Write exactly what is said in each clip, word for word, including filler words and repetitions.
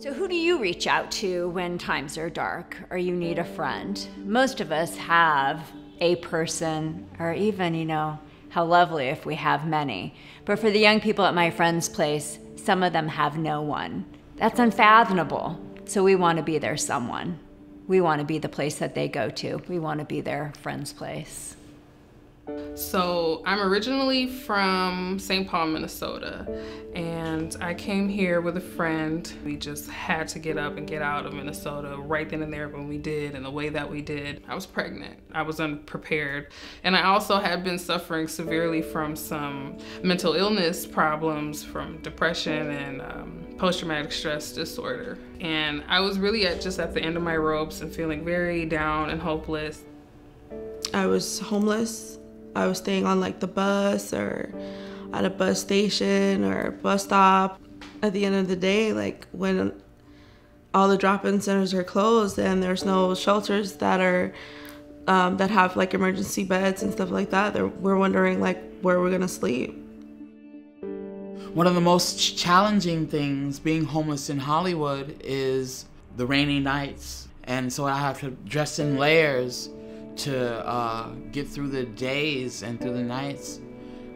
So who do you reach out to when times are dark or you need a friend? Most of us have a person, or even, you know, how lovely if we have many. But for the young people at My Friend's Place, some of them have no one. That's unfathomable. So we want to be their someone. We want to be the place that they go to. We want to be their friend's place. So I'm originally from Saint Paul, Minnesota, and I came here with a friend. We just had to get up and get out of Minnesota right then and there when we did, and the way that we did. I was pregnant. I was unprepared. And I also had been suffering severely from some mental illness problems, from depression and um, post-traumatic stress disorder. And I was really at just at the end of my ropes and feeling very down and hopeless. I was homeless. I was staying on like the bus or at a bus station or a bus stop. At the end of the day, like when all the drop-in centers are closed and there's no shelters that are um, that have like emergency beds and stuff like that, we're wondering like where we're gonna sleep. One of the most challenging things being homeless in Hollywood is the rainy nights, and so I have to dress in layers to uh, get through the days and through the nights.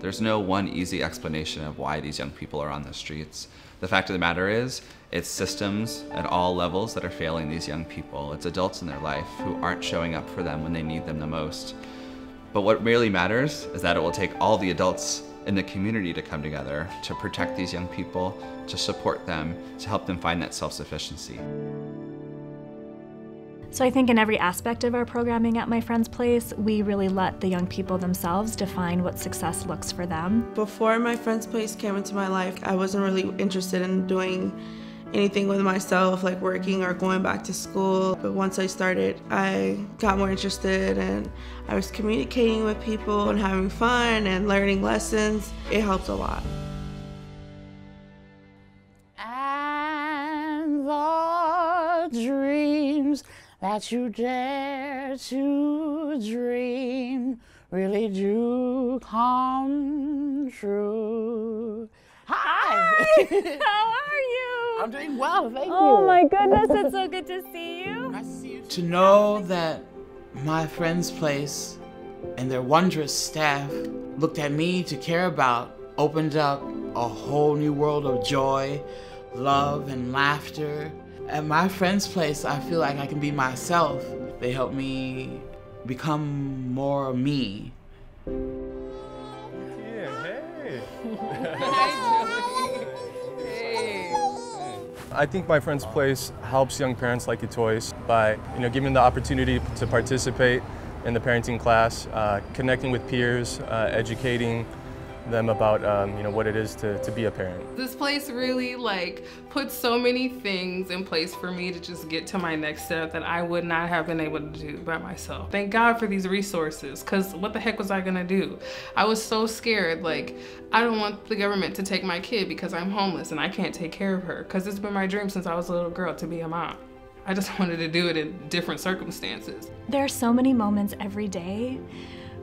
There's no one easy explanation of why these young people are on the streets. The fact of the matter is, it's systems at all levels that are failing these young people. It's adults in their life who aren't showing up for them when they need them the most. But what really matters is that it will take all the adults in the community to come together to protect these young people, to support them, to help them find that self-sufficiency. So I think in every aspect of our programming at My Friend's Place, we really let the young people themselves define what success looks for them. Before My Friend's Place came into my life, I wasn't really interested in doing anything with myself, like working or going back to school. But once I started, I got more interested and I was communicating with people and having fun and learning lessons. It helped a lot. And the dreams that you dare to dream really do come true. Hi! How are you? I'm doing well, thank you. Oh my goodness, it's so good to see you. Nice to see you. To know that My Friend's Place and their wondrous staff looked at me to care about opened up a whole new world of joy, love, and laughter. At My Friend's Place, I feel like I can be myself. They help me become more me. Yeah, hey. Hey. I think My Friend's Place helps young parents like Itoy's by, you know, giving them the opportunity to participate in the parenting class, uh, connecting with peers, uh, educating them about um, you know, what it is to, to be a parent. This place really like put so many things in place for me to just get to my next step that I would not have been able to do by myself. Thank God for these resources, because what the heck was I gonna do? I was so scared, like I don't want the government to take my kid because I'm homeless and I can't take care of her, because it's been my dream since I was a little girl to be a mom. I just wanted to do it in different circumstances. There are so many moments every day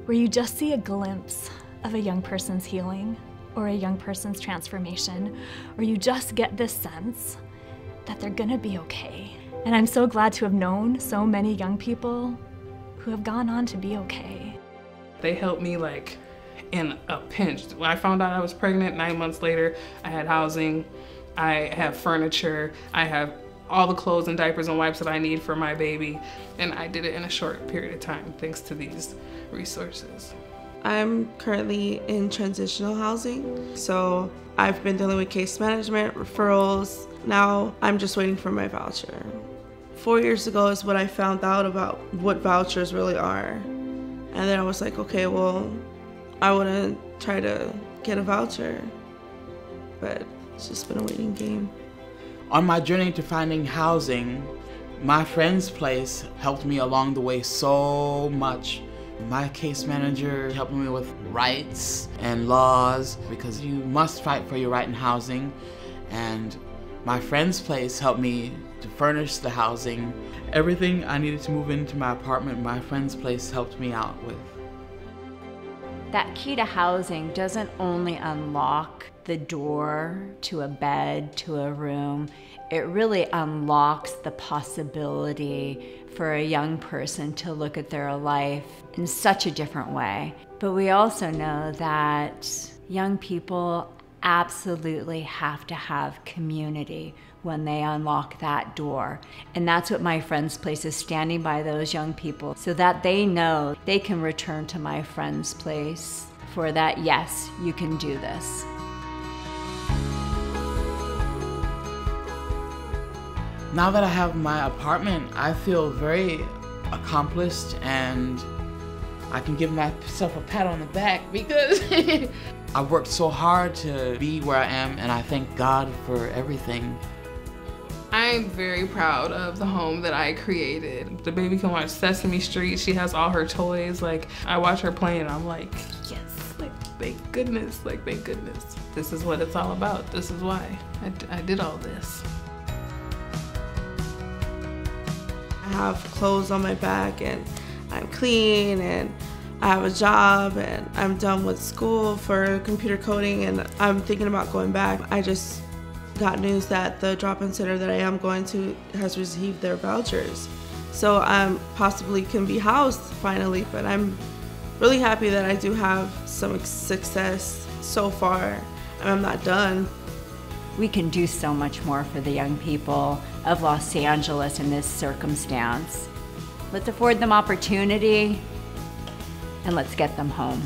where you just see a glimpse of a young person's healing or a young person's transformation, or you just get this sense that they're gonna be okay. And I'm so glad to have known so many young people who have gone on to be okay. They helped me like in a pinch. When I found out I was pregnant, nine months later, I had housing, I have furniture, I have all the clothes and diapers and wipes that I need for my baby. And I did it in a short period of time, thanks to these resources. I'm currently in transitional housing, so I've been dealing with case management, referrals. Now I'm just waiting for my voucher. Four years ago is when I found out about what vouchers really are. And then I was like, okay, well, I want to try to get a voucher. But it's just been a waiting game. On my journey to finding housing, My Friend's Place helped me along the way so much. My case manager helped me with rights and laws, because you must fight for your right in housing. And My Friend's Place helped me to furnish the housing. Everything I needed to move into my apartment, My Friend's Place helped me out with. That key to housing doesn't only unlock the door to a bed, to a room, it really unlocks the possibility for a young person to look at their life in such a different way. But we also know that young people absolutely have to have community when they unlock that door. And that's what My Friend's Place is, standing by those young people so that they know they can return to My Friend's Place for that, yes, you can do this. Now that I have my apartment, I feel very accomplished and I can give myself a pat on the back because I worked so hard to be where I am, and I thank God for everything. I'm very proud of the home that I created. The baby can watch Sesame Street. She has all her toys. Like, I watch her play and I'm like, yes, like, thank goodness, like, thank goodness. This is what it's all about. This is why I, d I did all this. I have clothes on my back and I'm clean and I have a job and I'm done with school for computer coding and I'm thinking about going back. I just got news that the drop-in center that I am going to has received their vouchers. So I possibly can be housed finally, but I'm really happy that I do have some success so far and I'm not done. We can do so much more for the young people of Los Angeles in this circumstance. Let's afford them opportunity, and let's get them home.